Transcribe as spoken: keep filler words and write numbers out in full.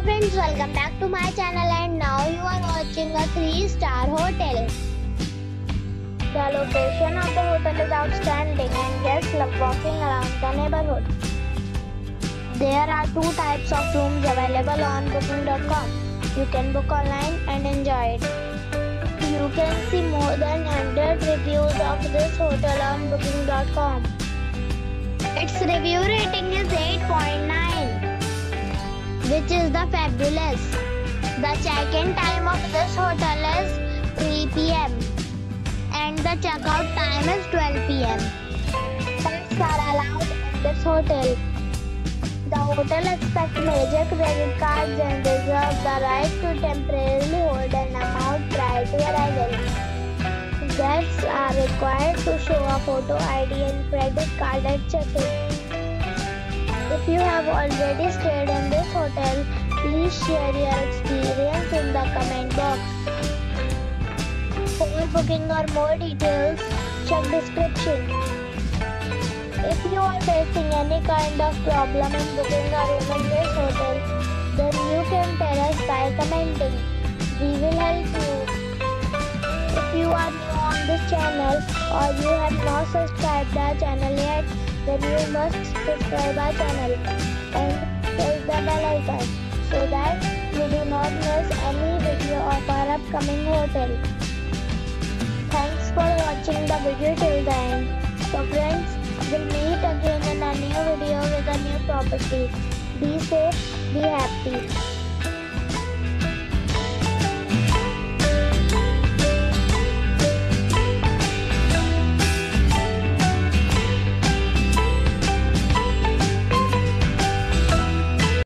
Hello friends, welcome back to my channel and now you are watching a three star hotel. The location of the hotel is outstanding and guests love walking around the neighborhood. There are two types of rooms available on booking dot com. You can book online and enjoy it. You can see more than one hundred reviews of this hotel on booking dot com. Its review rating is eight point nine. which is the fabulous. The check-in time of this hotel is three p m and the check-out time is twelve p m Pets are allowed in this hotel. The hotel accepts major credit cards and reserves the right to temporarily hold an amount prior to arrival. Guests are required to show a photo I D and credit card at check-in. If you have already stayed in this hotel, please share your experience in the comment box. For booking or more details, check description. If you are facing any kind of problem in booking a room in this hotel, then you can tell us by commenting. We will help you. If you are new on this channel or you have not subscribed our channel yet, then you must subscribe our channel and press the bell icon so that you do not miss any video of our upcoming hotel. Thanks for watching the video till the end. So friends, we'll meet again in a new video with a new property. Be safe, be happy.